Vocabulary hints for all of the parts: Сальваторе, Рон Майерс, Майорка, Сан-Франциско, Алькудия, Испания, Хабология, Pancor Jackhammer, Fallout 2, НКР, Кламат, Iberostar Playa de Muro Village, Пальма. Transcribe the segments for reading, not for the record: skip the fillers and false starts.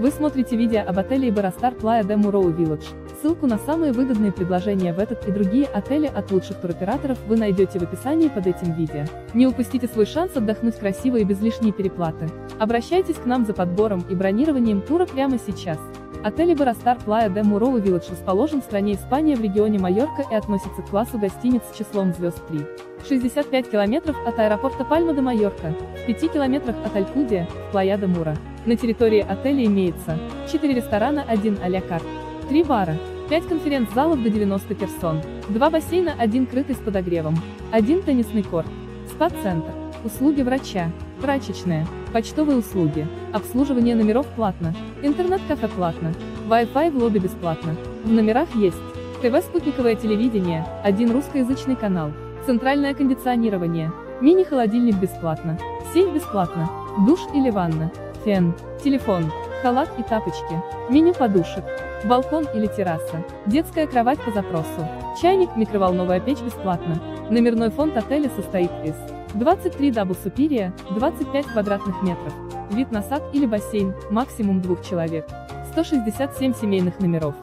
Вы смотрите видео об отеле Iberostar Playa de Muro Village. Ссылку на самые выгодные предложения в этот и другие отели от лучших туроператоров вы найдете в описании под этим видео. Не упустите свой шанс отдохнуть красиво и без лишней переплаты. Обращайтесь к нам за подбором и бронированием тура прямо сейчас. Отель Iberostar Playa de Muro Village расположен в стране Испания в регионе Майорка и относится к классу гостиниц с числом звезд 3. 65 километров от аэропорта Пальма до Майорка, в 5 километрах от Алькудия, в Playa de Muro. На территории отеля имеется 4 ресторана, 1 а-ля карт, 3 бара, 5 конференц-залов до 90 персон, 2 бассейна, 1 крытый с подогревом, 1 теннисный корт, спа-центр, услуги врача, прачечная, почтовые услуги, обслуживание номеров платно, интернет-кафе платно, Wi-Fi в лобби бесплатно. В номерах есть ТВ, спутниковое телевидение, 1 русскоязычный канал, центральное кондиционирование, мини-холодильник бесплатно, сеть бесплатно, душ или ванна, фен, телефон, халат и тапочки, меню подушек, балкон или терраса, детская кровать по запросу, чайник, микроволновая печь бесплатно. Номерной фонд отеля состоит из 23 дабл суперия, 25 квадратных метров, вид на сад или бассейн, максимум 2 человек, 167 семейных номеров,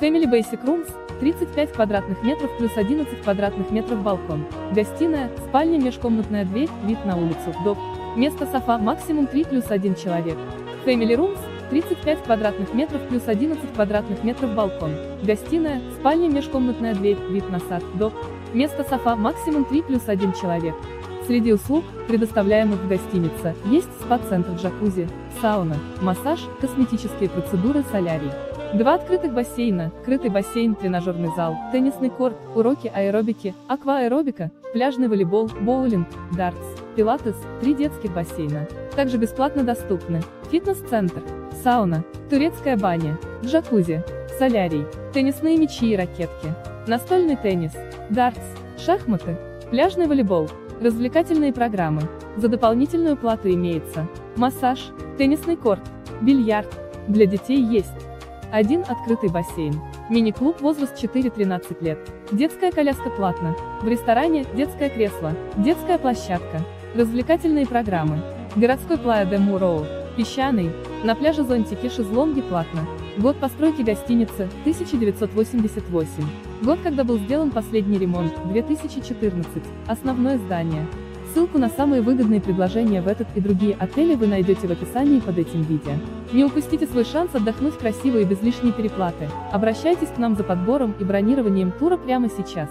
Family Basic Rooms, 35 квадратных метров плюс 11 квадратных метров балкон, гостиная, спальня, межкомнатная дверь, вид на улицу, док, место софа, максимум 3 плюс 1 человек, Family Rooms, 35 квадратных метров плюс 11 квадратных метров балкон, гостиная, спальня, межкомнатная дверь, вид на сад, док, место софа, максимум 3 плюс 1 человек. Среди услуг, предоставляемых в гостинице, есть спа-центр, джакузи, сауна, массаж, косметические процедуры, солярий. 2 открытых бассейна, крытый бассейн, тренажерный зал, теннисный корт, уроки аэробики, аквааэробика, пляжный волейбол, боулинг, дартс, пилатес, 3 детских бассейна. Также бесплатно доступны фитнес-центр, сауна, турецкая баня, джакузи, солярий, теннисные мячи и ракетки, настольный теннис, дартс, шахматы, пляжный волейбол, развлекательные программы. За дополнительную плату имеется массаж, теннисный корт, бильярд. Для детей есть 1 открытый бассейн, мини-клуб, возраст 4-13 лет, детская коляска платно, в ресторане детское кресло, детская площадка, развлекательные программы. Городской Playa de Muro, песчаный, на пляже зонтики, шезлонги платно. Год постройки гостиницы 1988. Год, когда был сделан последний ремонт 2014. Основное здание. Ссылку на самые выгодные предложения в этот и другие отели вы найдете в описании под этим видео. Не упустите свой шанс отдохнуть красиво и без лишней переплаты. Обращайтесь к нам за подбором и бронированием тура прямо сейчас.